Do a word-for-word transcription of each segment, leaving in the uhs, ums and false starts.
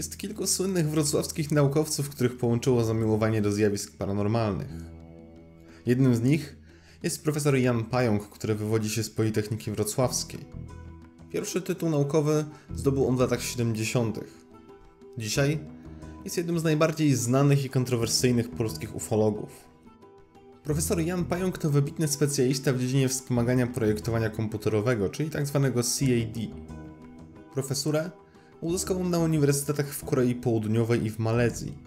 Jest kilku słynnych wrocławskich naukowców, których połączyło zamiłowanie do zjawisk paranormalnych. Jednym z nich jest profesor Jan Pająk, który wywodzi się z Politechniki Wrocławskiej. Pierwszy tytuł naukowy zdobył on w latach siedemdziesiątych. Dzisiaj jest jednym z najbardziej znanych i kontrowersyjnych polskich ufologów. Profesor Jan Pająk to wybitny specjalista w dziedzinie wspomagania projektowania komputerowego, czyli tzw. C A D. Profesurę uzyskał on na uniwersytetach w Korei Południowej i w Malezji.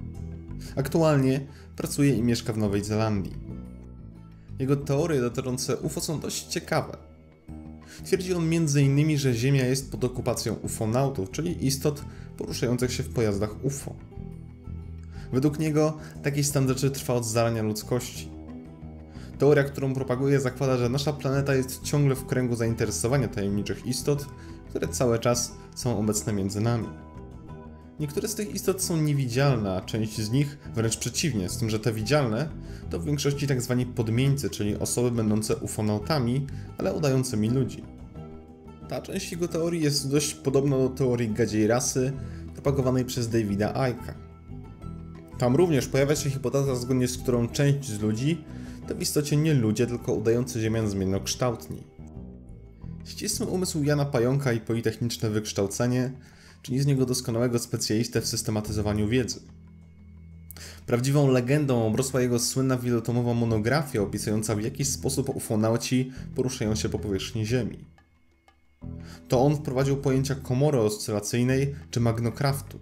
Aktualnie pracuje i mieszka w Nowej Zelandii. Jego teorie dotyczące U F O są dość ciekawe. Twierdzi on między innymi, że Ziemia jest pod okupacją ufonautów, czyli istot poruszających się w pojazdach U F O. Według niego taki stan rzeczy trwa od zarania ludzkości. Teoria, którą propaguje, zakłada, że nasza planeta jest ciągle w kręgu zainteresowania tajemniczych istot, które cały czas są obecne między nami. Niektóre z tych istot są niewidzialne, a część z nich wręcz przeciwnie, z tym, że te widzialne to w większości tak zwani podmieńcy, czyli osoby będące ufonautami, ale udającymi ludzi. Ta część jego teorii jest dość podobna do teorii gadziej rasy, propagowanej przez Davida Icke'a. Tam również pojawia się hipoteza, zgodnie z którą część z ludzi to w istocie nie ludzie, tylko udający Ziemię zmiennokształtni. Ścisły umysł Jana Pająka i politechniczne wykształcenie czyni z niego doskonałego specjalistę w systematyzowaniu wiedzy. Prawdziwą legendą obrosła jego słynna wielotomowa monografia opisująca, w jaki sposób ufonauci poruszają się po powierzchni Ziemi. To on wprowadził pojęcia komory oscylacyjnej czy magnokraftu.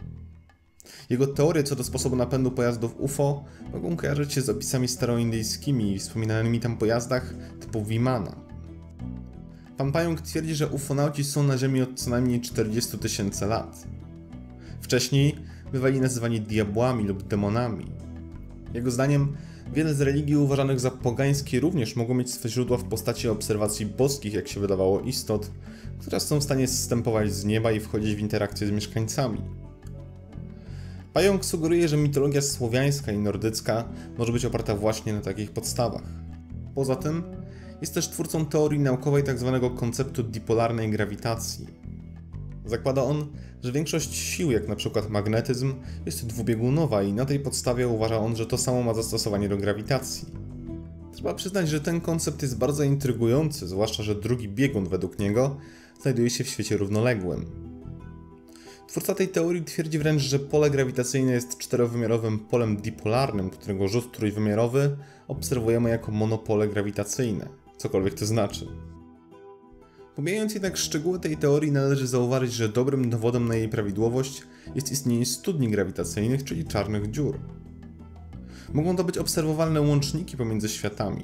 Jego teorie co do sposobu napędu pojazdów U F O mogą kojarzyć się z opisami staroindyjskimi i wspominanymi tam pojazdach typu Vimana. Pan Pająk twierdzi, że ufonauci są na Ziemi od co najmniej czterdziestu tysięcy lat. Wcześniej bywali nazywani diabłami lub demonami. Jego zdaniem wiele z religii uważanych za pogańskie również mogą mieć swe źródła w postaci obserwacji boskich, jak się wydawało, istot, które są w stanie zstępować z nieba i wchodzić w interakcję z mieszkańcami. Pająk sugeruje, że mitologia słowiańska i nordycka może być oparta właśnie na takich podstawach. Poza tym jest też twórcą teorii naukowej tzw. konceptu dipolarnej grawitacji. Zakłada on, że większość sił, jak np. magnetyzm, jest dwubiegunowa i na tej podstawie uważa on, że to samo ma zastosowanie do grawitacji. Trzeba przyznać, że ten koncept jest bardzo intrygujący, zwłaszcza że drugi biegun według niego znajduje się w świecie równoległym. Twórca tej teorii twierdzi wręcz, że pole grawitacyjne jest czterowymiarowym polem dipolarnym, którego rzut trójwymiarowy obserwujemy jako monopole grawitacyjne, cokolwiek to znaczy. Pomijając jednak szczegóły tej teorii, należy zauważyć, że dobrym dowodem na jej prawidłowość jest istnienie studni grawitacyjnych, czyli czarnych dziur. Mogą to być obserwowalne łączniki pomiędzy światami.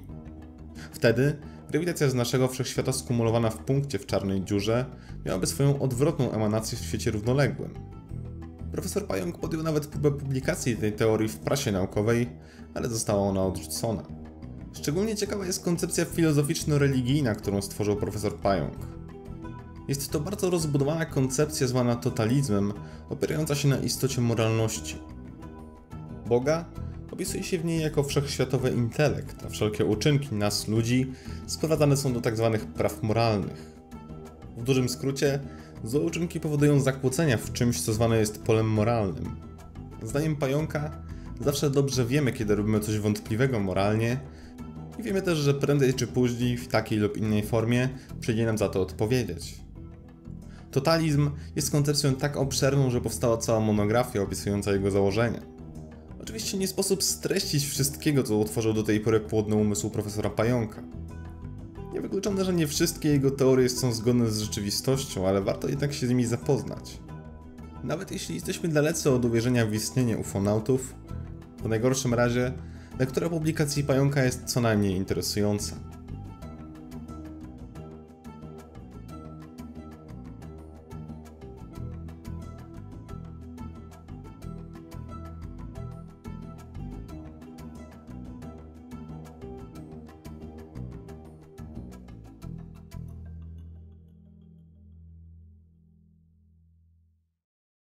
Wtedy grawitacja z naszego wszechświata skumulowana w punkcie w czarnej dziurze miałaby swoją odwrotną emanację w świecie równoległym. Profesor Pająk podjął nawet próbę publikacji tej teorii w prasie naukowej, ale została ona odrzucona. Szczególnie ciekawa jest koncepcja filozoficzno-religijna, którą stworzył profesor Pająk. Jest to bardzo rozbudowana koncepcja zwana totalizmem, opierająca się na istocie moralności. Boga opisuje się w niej jako wszechświatowy intelekt, a wszelkie uczynki nas, ludzi, sprowadzane są do tzw. praw moralnych. W dużym skrócie, złe uczynki powodują zakłócenia w czymś, co zwane jest polem moralnym. Zdaniem Pająka, zawsze dobrze wiemy, kiedy robimy coś wątpliwego moralnie i wiemy też, że prędzej czy później, w takiej lub innej formie, przyjdzie nam za to odpowiedzieć. Totalizm jest koncepcją tak obszerną, że powstała cała monografia opisująca jego założenia. Oczywiście nie sposób streścić wszystkiego, co utworzył do tej pory płodny umysł profesora Pająka. Niewykluczone, że nie wszystkie jego teorie są zgodne z rzeczywistością, ale warto jednak się z nimi zapoznać. Nawet jeśli jesteśmy dalece od uwierzenia w istnienie ufonautów, w najgorszym razie, lektura publikacji Pająka jest co najmniej interesująca.